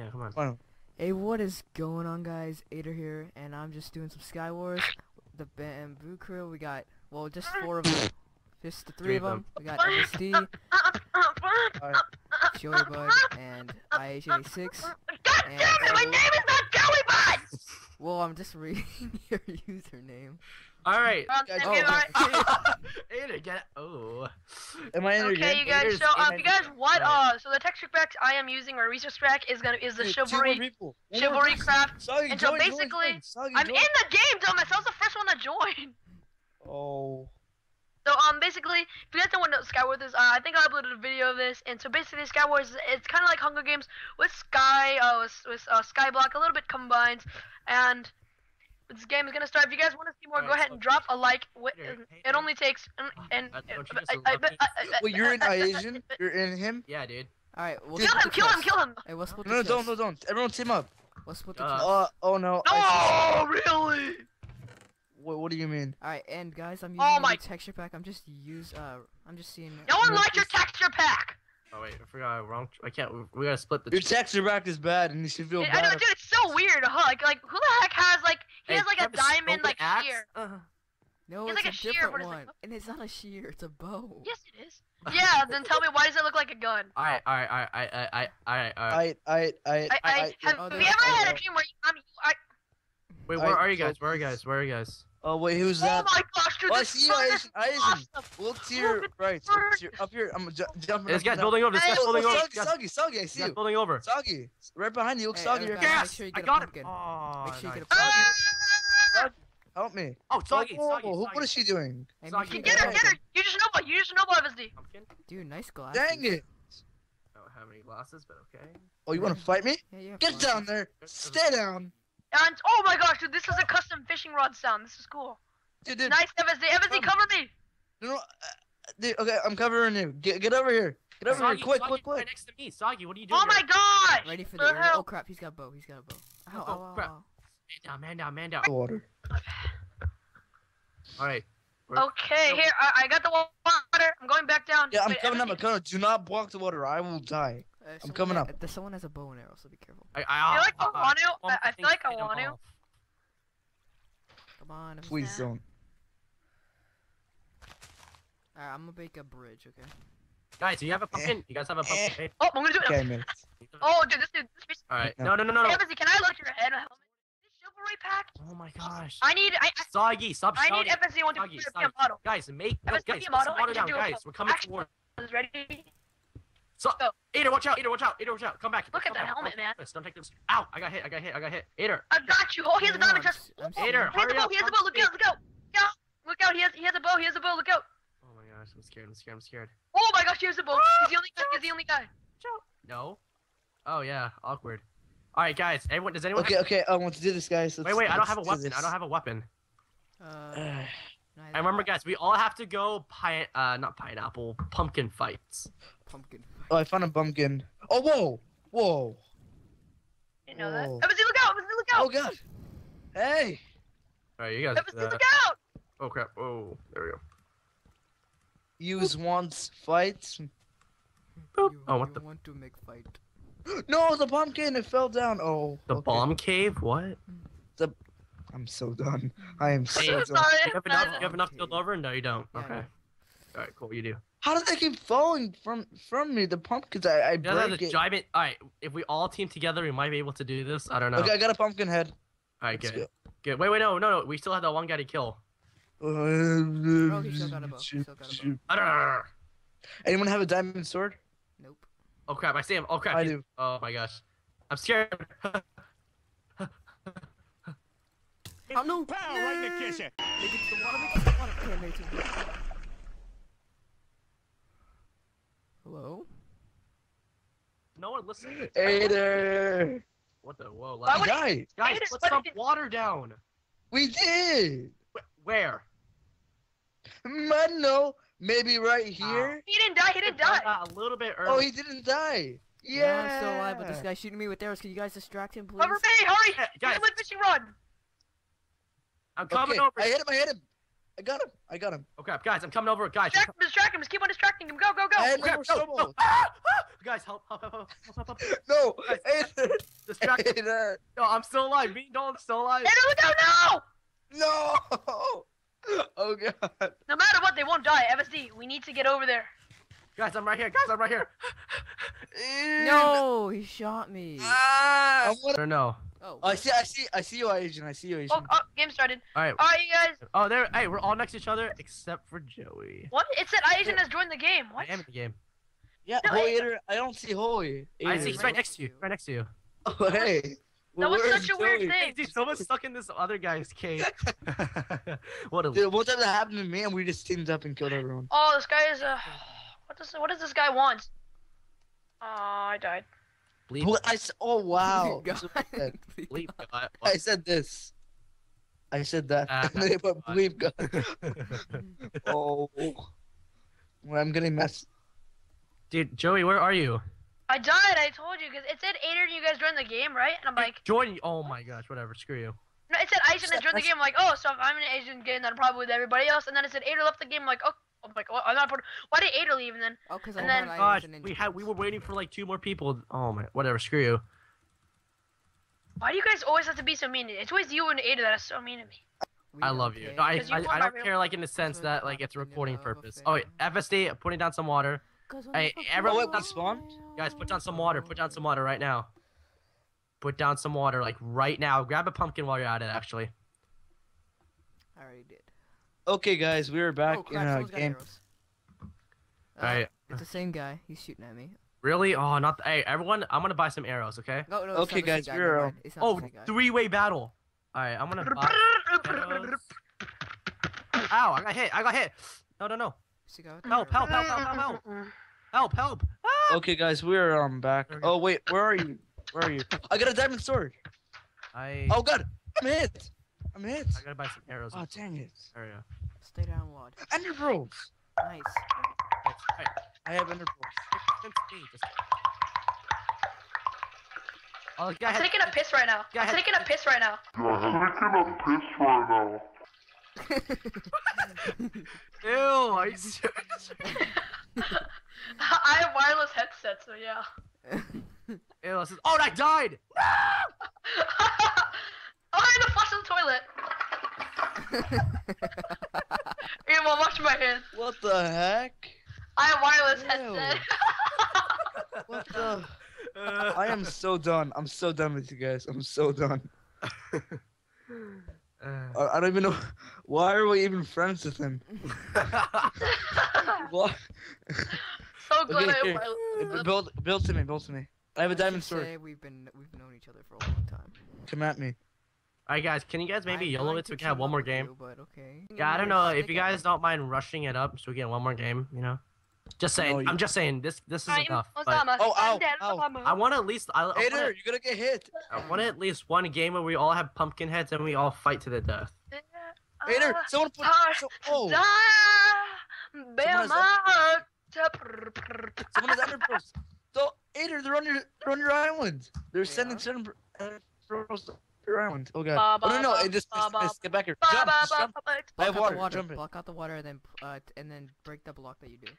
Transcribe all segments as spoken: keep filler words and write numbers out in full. Yeah, come on. Why not? Hey, what is going on, guys? Aider here, and I'm just doing some Skywars. The Bamboo Crew. We got, well, just four of them. Just the three, three of them. them. We got M S C, uh, Joey Bud, and I H A six. God and damn it! My name is not Joey Bud. Well, I'm just reading your username. All right. Um, oh, Aider, get it. Oh. Am I Aider? Okay, you guys. Aider's so, um, you guys, what? Right. Uh, so the texture pack I am using, or research pack, is gonna is the Dude, chivalry, chivalry craft. Soggy, and so Joey, basically, Soggy, I'm Joey. in the game, dumbass. I was the first one to join. Oh. So um, basically, if you guys don't want to know what Skywars is, uh, I think I uploaded a video of this. And so basically, Skywars, it's kind of like Hunger Games with Sky, uh, with, with uh, Skyblock, a little bit combined, and. This game is gonna start. If you guys want to see more, go ahead and drop a like. It only takes and. Wait, you're in Asian? You're in him? Yeah, dude. All right, we'll kill him! Kill him! Kill him! Hey, what's with the chest? No, don't, no, don't! Everyone team up. What's with the chest? Uh, oh no! No, really? What? What do you mean? All right, and guys, I'm using my texture pack. I'm just use. Uh, I'm just seeing. No one liked your texture pack. Oh wait, I forgot. Wrong. I can't. We gotta split the. Your texture pack is bad, and you should feel bad. I know, dude. It's so weird, huh? Like, like who the heck has like? He has like a diamond like shear. Uh, no, it's like a, a different shear, one. It's like... And it's not a shear, it's a bow. Yes, it is. Yeah, then tell me why does it look like a gun? Alright, alright, alright, alright, alright, alright. I, I, I, I, have you ever had a dream where you, um, I... Wait, where are you guys? Where are you guys? Where are you guys? Oh wait, who's that? Oh my gosh, dude, this is awesome. Aizen, look to your right, up here. I'm jumping. This guy's building over. This guy's building over. Soggy, Soggy, I see you. Building over. Soggy, right behind you. Look, Soggy. Yes, I got him. Make sure you get a pumpkin. Help me. Oh, Soggy, oh, Soggy, Soggy. What is she doing? Hey, Soggy. Get her, get her. You just know what. You just know what, F S D. Pumpkin? Dude, nice glasses. Dang it. I don't have any glasses, but okay. Oh, you want to fight me? Yeah, yeah. Get down there. Stay down. And, oh my gosh, dude, this is a custom fishing rod sound. This is cool. Dude, dude. Nice, F S D. F S D, cover me. No, no. Uh, dude, okay, I'm covering you. Get, get over here. Get over Soggy, here. Quick, Soggy, quick, quick. Right next to me. Soggy, what are you doing? Oh my gosh. Ready for the uh -huh. Oh, crap. He's got a bow. He's got a bow. Oh, oh, oh, oh crap. Oh. Man down, man down, man down. Water. All right. Okay, here I, I got the water. I'm going back down. Yeah, I'm Wait, coming up. I'm coming up. Do not block the water. I will die. Uh, I'm coming up. There's someone has a bow and arrow, so be careful. I, I, I feel like I, I want to. I, I feel like I want to. Come on. Please down. don't. Alright, I'm gonna make a bridge. Okay. Guys, do you have a pumpkin? You guys have a pumpkin? Oh, I'm gonna do it. Okay, oh, dude, this dude. This... Alright. No, no, no, no. no. Hey, can I look at your head? Pack. Oh my gosh! I need I, I Soggy. Stop I shouting. need F S D one twenty-four model. Guys, make no, guys. Model, model down, do guys. We're coming towards. Ready? So, Go. Aider, watch out! Aider, watch out! Aider, watch out! Come back! Look Come at that back. helmet, man! Don't take this. Ow! I got hit! I got hit! I got hit! Aider! I got you! Oh, he has a diamond chest. Aider, hurry up! He has a bow! Look out! Look out! Yeah! Look out! He has he has a bow! He has a bow! Look out! Oh my gosh! I'm scared! I'm scared! I'm scared! Oh my gosh! He has a bow! He's the only guy! He's the only guy! No. Oh yeah. Awkward. All right, guys. Everyone, does anyone? Okay, have... okay. I want to do this, guys. Let's, wait, wait. I don't have a weapon. Do I don't have a weapon. Uh, I remember, guys. We all have to go pine. Uh, not pineapple. Pumpkin fights. Pumpkin. Fight. Oh, I found a pumpkin. Oh, whoa, whoa. You know whoa. that? Everybody, look out! Everybody, look out! Oh God. Hey. All right, you guys. Everybody, uh... look out! Oh crap! Oh, there we go. Use Boop. Wants fights. Boop. You, oh, what you the? Want to make fight. No, the pumpkin, it fell down. Oh. The okay. bomb cave? What? The I'm so done. I am so done. You have enough, you have enough killed over? No, you don't. Yeah, okay. No. Alright, cool, you do. How did they keep falling from from me? The pumpkins, I, I yeah, break it. Giant... Alright, if we all team together, we might be able to do this. I don't know. Okay, I got a pumpkin head. Alright, good. Go. Good. Wait, wait, no, no, no. We still have that one guy to kill. Uh, no, he still got a bow. He still got a bow. Anyone have a diamond sword? Nope. Oh crap, I see him. Oh crap. I do. Oh my gosh. I'm scared. I'm no power right in the kitchen. Hello? No one listens. Aider. What the whoa? Like, guys, guys, let's dump water down. We did. Where? Mano. Maybe right here. Uh, he didn't die. He didn't die. Uh, a little bit early. Oh, he didn't die. Yeah. yeah. I'm still alive, but this guy's shooting me with arrows. Can you guys distract him, please? Over me! Hurry! Yeah, guys. Get my fishing rod. I'm coming okay. over. I hit him. I hit him. I got him. I got him. Oh crap, guys! I'm coming over. Guys, distract, I'm... distract him. Just keep on distracting him. Go, go, go! I had oh, crap, no, no. Ah! Ah! Guys, help! Help! Help! Help! help, help. No! Guys, Aider. No, I'm still alive. Me, no, I'm still alive. Aider, no, no, no. No. Oh god. No matter what, they won't die. F S D, we need to get over there. Guys, I'm right here. Guys, I'm right here. No, he shot me. Ah, I wanna... no. Oh, I see, I see, I see you, Asian. I see you, Asian. Oh, oh, game started. All right, all right, you guys. Oh, there. Hey, we're all next to each other except for Joey. What? It said Asian has joined the game. What? I am in the game. Yeah, no, Holy Aider, I don't see Holy. Aider. I see. He's right next to you. Right next to you. Oh, hey. That was Where's such a Joey? Weird thing. Dude, someone's stuck in this other guy's cave. What a. Dude, what did that happen to me? And we just teamed up and killed everyone. Oh, this guy is. Uh... What does what does this guy want? Oh, I died. Bleep. Well, I, oh wow! God. I, bleep God. I said this. I said that. Uh, they put bleep God. Oh, well, I'm getting messed. Dude, Joey, where are you? I died. I told you because it said Aider and you guys joined the game, right? And I'm like, join. Oh my gosh, whatever. Screw you. No, it said Asian that joined the game. I'm like, oh, so if I'm an Asian game, then I'm probably with everybody else. And then it said Aider left the game. I'm like, oh. I'm like, oh, I'm not. Why did Aider leave and then? Oh, cause and then, oh gosh, we had we were waiting for like two more people. Oh my, whatever. Screw you. Why do you guys always have to be so mean? It's always you and Aider that are so mean to me. We I love you. No, I I, I don't care. Like in the sense so that like it's a recording purpose. Oh wait, F S D, putting down some water. Hey, everyone, we spawned. Guys, put down some water. Put down some water right now. Put down some water like right now. Grab a pumpkin while you're at it. Actually. I already did. Okay, guys, we are back oh, crap, in our game. Uh, Alright. It's the same guy. He's shooting at me. Really? Oh, not. The, hey, everyone, I'm gonna buy some arrows, okay? No, no, okay, guys, guy, arrow. Oh, three-way battle. Alright, I'm gonna buy Ow, I got hit. I got hit. No, no, no. Help, help, help, help, help, help. Help, help. Ah! Okay, guys, we are um, back. Oh, wait, where are you? Where are you? I got a diamond sword. I. Oh, God. I'm hit. I'm hit. I gotta buy some arrows. Oh, dang it. There we go. Stay down, Wad. Enderbrows! Nice. Yes, right. I have Enderbrows. Oh, I'm taking a piss right now. I'm taking a piss right now. I'm taking a piss right now. Ew, are you serious? I have wireless headsets, so yeah. Ew, this is oh, I died! No! Oh, I had to flush the toilet! You will wash my hands. What the heck? I have wireless headset. What the? Uh, I am so done. I'm so done with you guys. I'm so done. uh, I, I don't even know. Why are we even friends with him? What? So glad okay, I have wireless. Build, build to me. Build to me. I have a I diamond sword. Say we've been we've known each other for a long time. Come at me. Alright guys, can you guys maybe YOLO it so we can have one more game? You, but okay. Yeah, I don't know if you guys don't mind rushing it up so we get one more game, you know? Just saying, no, I'm just saying, this this is I'm enough. But... Oh, ow, ow. I want at least... I, I Aider, wanna... you're gonna get hit. I want at least one game where we all have pumpkin heads and we all fight to the death. Uh, Aider, someone put... So, oh. Someone has Enderbrows. So, Aider, they're on your, they're on your island. They're yeah. sending Enderbrows. Around. Oh god. Ba, ba, oh, no, no, it just get back here. Ba, jump, ba, ba, jump. Ba, ba, ba. I have water. Water. Jump block out the water and then uh, and then break the block that you do.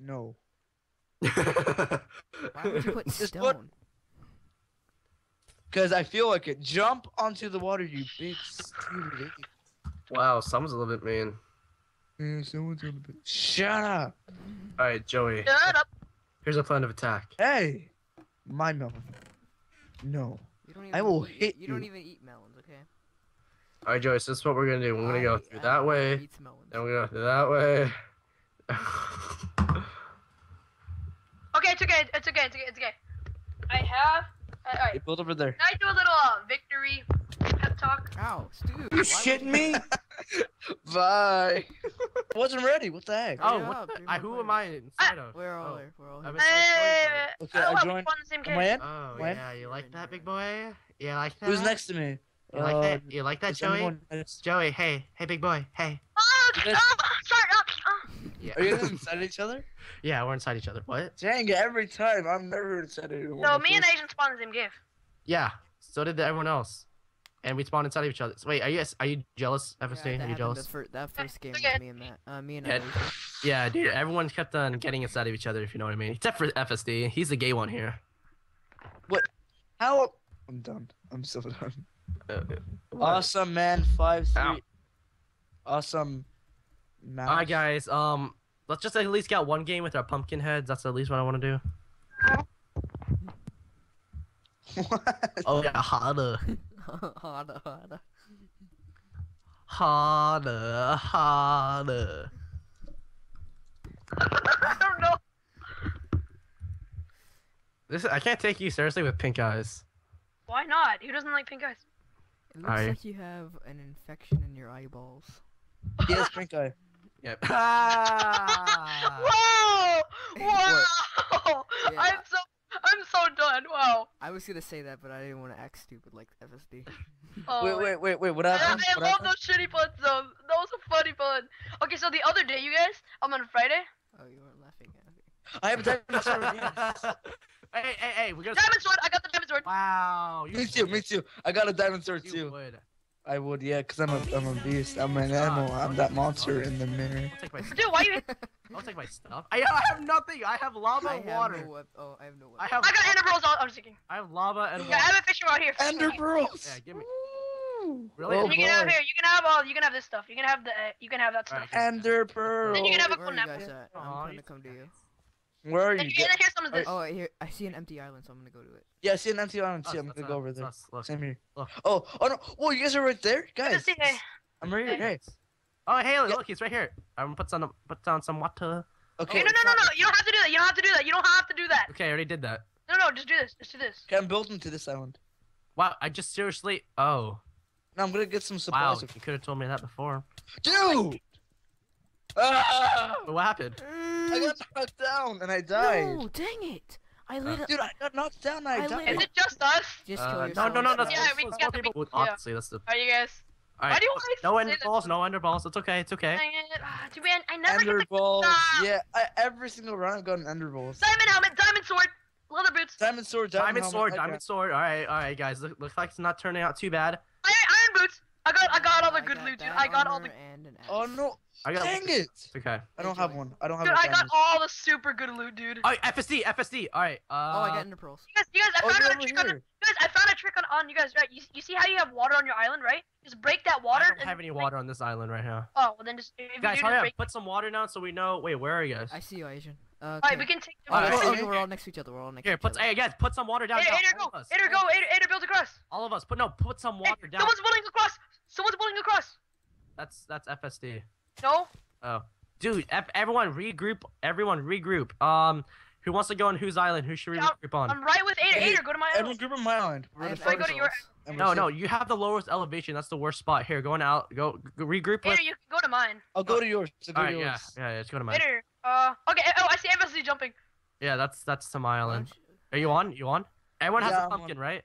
No. Why would you put just stone? Put... Cause I feel like it. Jump onto the water, you big stupid. Wow, someone's a little bit mean. Yeah, someone's a little bit. Shut up. All right, Joey. Shut up. Here's a plan of attack. Hey, my melon. No. I will eat, hit you. You don't even eat melons, okay? All right, Joyce. This is what we're gonna do. We're gonna I, go through I, that I way, eat then we're gonna go through that way. Okay, it's okay. It's okay. It's okay. It's okay. I have. Uh, all right. Build over there. Can I do a little uh, victory pep talk? Ow, Stu. You shitting me? Bye. I wasn't ready. What the heck? Oh, what the, I, who am I inside I, of? We're all oh. there. We're all here. Uh, okay, I joined. Am I in? Oh, am I in? Yeah. You like that, big boy? Yeah, like that. Who's next to me? You uh, like that? You like that, Joey? Anyone... Joey, hey, hey, big boy, hey. Oh, oh, sorry. Oh. Yeah. Are you guys inside each other? Yeah, we're inside each other. What? Dang, every time I'm never inside anyone. No, me and Asian spawned the same game. Yeah. So did everyone else. And we spawned inside of each other. So wait, are you are you jealous, F S D? Yeah, are you jealous? Fir that first game, okay. me and Matt, uh, me and yeah. yeah, dude. Everyone kept on getting inside of each other, if you know what I mean. Except for F S D, he's the gay one here. What? How? I'm done. I'm so done. Uh, awesome man, five three. Ow. Awesome. Mouse. All right, guys. Um, let's just at least get one game with our pumpkin heads. That's at least what I want to do. What? Oh yeah, harder. harder, harder. Harder, harder. I don't know. This I can't take you seriously with pink eyes. Why not? Who doesn't like pink eyes? It looks I... like you have an infection in your eyeballs. Yes, pink eye. Yep. Ah! Whoa! Wow! Yeah. I'm so I'm so done. Wow. I was gonna say that, but I didn't want to act stupid like F S D. Oh, wait, wait, wait, wait. What happened? I, I what love happened? Those shitty puns though. That was a funny pun. Okay, so the other day, you guys, I'm on Friday. Oh, you weren't laughing at me. I have diamond sword. Yes. Hey, hey, hey, we got diamond sword. I got the diamond sword. Wow. Me too. Me too. I got a diamond sword you too. Would. I would, yeah, cause I'm a I'm a beast. I'm an animal. I'm that monster in the mirror. I'll take my dude, why you? I'll take my stuff. I I have nothing. I have lava and water. Have no oh, I have no. I, have I got Enderbrows. I'm just kidding. I have lava and water. Yeah, I have a fishing rod here. Enderbrows. Yeah, give me. Ooh. Really? Oh, you can boy. Have here. You can have all. You can have this stuff. You can have the. Uh, you can have that stuff. Right, Enderbrows. Then you can have a cool napkin. I'm gonna come to you. Where are you? You're gonna hear some of this. Oh, here I see an empty island, so I'm gonna go to it. Yeah, I see an empty island too. I'm gonna go over there. Same here. Oh, oh no! Oh, you guys are right there, guys. I'm right here, guys. Oh, hey, look, he's right here. I'm gonna put some, put down some water. Okay. No, no, no, no! You don't have to do that. You don't have to do that. You don't have to do that. Okay, I already did that. No, no, just do this. Just do this. Okay, I'm building to this island. Wow, I just seriously. Oh. No, I'm gonna get some supplies. Wow, you could have told me that before. Dude. Ah! What happened? I got knocked down and I died. No, dang it! I lit uh, Dude, I got knocked down. And I, I died. Is it just us? Just uh, no, no, no, no. Yeah, we got the people. Honestly, that's the. Are you guys? All right. Why do you no enderballs, no enderballs. It's okay, it's okay. Do we? I never enderballs. Yeah, I, every single round I've gotten enderballs. Diamond helmet, diamond sword, leather boots. Diamond sword, diamond, diamond sword, diamond got... sword. All right, all right, guys. Look, looks like it's not turning out too bad. Iron, iron boots. I got, I got all the good loot, dude. I got all the. Oh no. I got dang it! Okay. I don't have one. I don't have one. Dude, I got all the super good loot, dude. All right, F S D, F S D. All right. Uh... Oh, I got enderpearls. You guys, you guys, I found oh, a trick on. You guys, I found a trick on. on you guys, right? You, you see how you have water on your island, right? Just break that water. I don't and have any break... water on this island right now. Oh, well then just. If guys, you do, just break... put some water down so we know. Wait, where are you guys? I see you, Asian. Uh, okay. All right, we can take. All right, all right. We're all next to each other. We're all next. Here, put. Hey guys, put some water down. Aider, Aider, go. Aider, go. Aider, build across. All of us. Put no. Put some water down. Someone's building across. Someone's building across. That's that's F S D. No. Oh, dude! F everyone regroup. Everyone regroup. Um, who wants to go on whose island? Who should we yeah, regroup on? I'm right with Aider. Hey, Aider, go to my island. Everyone group on my island. We're I, I go to your. No, no, you have the lowest elevation. That's the worst spot. Here, go on out. Go, go regroup. Aider, with... you can go to mine. I'll go to yours. So go All right, to yours. Yeah, yeah, yeah, let's go to mine. Aider, uh, okay. Oh, I see F S D jumping. Yeah, that's that's to my island. Are you on? You on? Everyone has yeah, a pumpkin, right?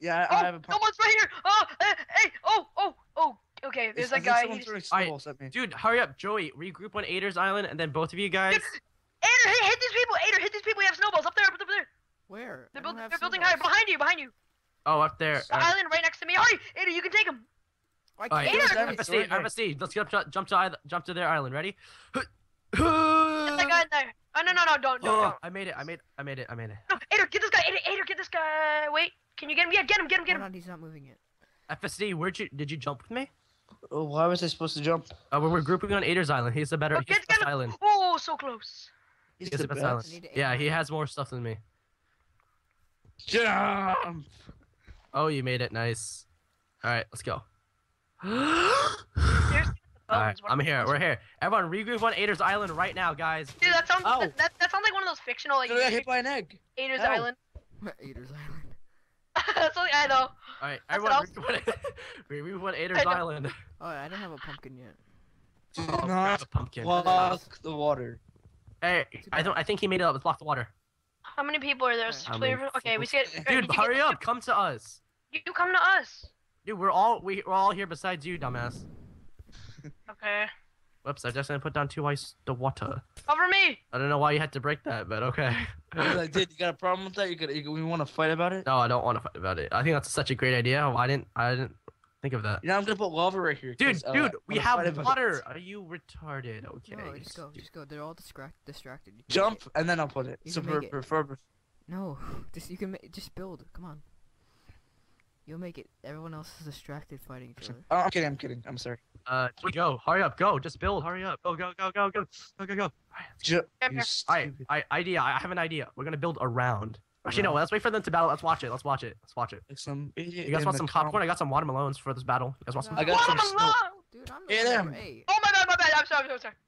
Yeah, I, oh, I have a pumpkin. Someone's right here. Oh, hey, hey, oh, oh, oh. Okay, there's a guy. Right, dude, hurry up, Joey. Regroup on Aider's island, and then both of you guys. Dude, Aider, hit, hit these people. Aider, hit these people. We have snowballs up there, up there. Where? They're, build, they're building higher. Behind you, behind you. Oh, up there. Uh, island right next to me. Hurry, Aider, you can take him. All right, F S D, F S D. Let's get up, to, jump to jump to their island. Ready? Get that guy in there. Oh no, no, no, don't, oh, don't. I made it. I made. I made it. I made it. No, Aider, get this guy. Aider, Aider, get this guy. Wait, can you get him? Yeah, get him, get him, get him. Hold on, he's not moving yet. F S D, where'd you? Did you jump with me? Oh, why was I supposed to jump? Oh, we're, we're grouping on Aider's island. He's the better. Oh, he's the best island. Oh, so close. He's, he's the, the best, best island. Yeah, he has more stuff than me. Jump! Oh, you made it. Nice. All right, let's go. All right, I'm here. We're here. Everyone, regroup on Aider's island right now, guys. Dude, that sounds. Oh. That, that, that sounds like one of those fictional. Like, I got hit by an egg. Aider's Ow. Island. Aider's island. That's only I know. Alright, everyone, we, we won Aider's Island. Oh, I don't have a pumpkin yet. Do oh, not a pumpkin. Block the water. Hey, I don't. I think he made it up. Let's block the water. How many people are there? How many... Okay, we see it. Dude, hurry up! Come to us. You come to us. Dude, we're all we, we're all here besides you, dumbass. Okay. Whoops! I just didn't put down two ice the water. Cover me! I don't know why you had to break that, but okay. I did. You got a problem with that? You got? You, you want to fight about it? No, I don't want to fight about it. I think that's such a great idea. I didn't. I didn't think of that. You know, I'm gonna put lava right here. Dude, uh, dude, we have water. Are you retarded? Okay. No, just go. Just go. They're all distract distracted. Jump, and then I'll put it. You so prefer. No, just you can just build. Come on. You'll make it. Everyone else is distracted fighting each other. Oh, I'm kidding. I'm kidding. I'm sorry. Uh, go. Hurry up. Go. Just build. Hurry up. Go. Go. Go. Go. Go. Go. Go. Go. All right. I idea. I have an idea. We're gonna build a round. Actually, no. Let's wait for them to battle. Let's watch it. Let's watch it. Let's watch it. Some you guys want some popcorn? I got some watermelons for this battle. You guys want some? I got some. Dude, I'm yeah, eight. Oh my god, my bad. I'm sorry. I'm sorry.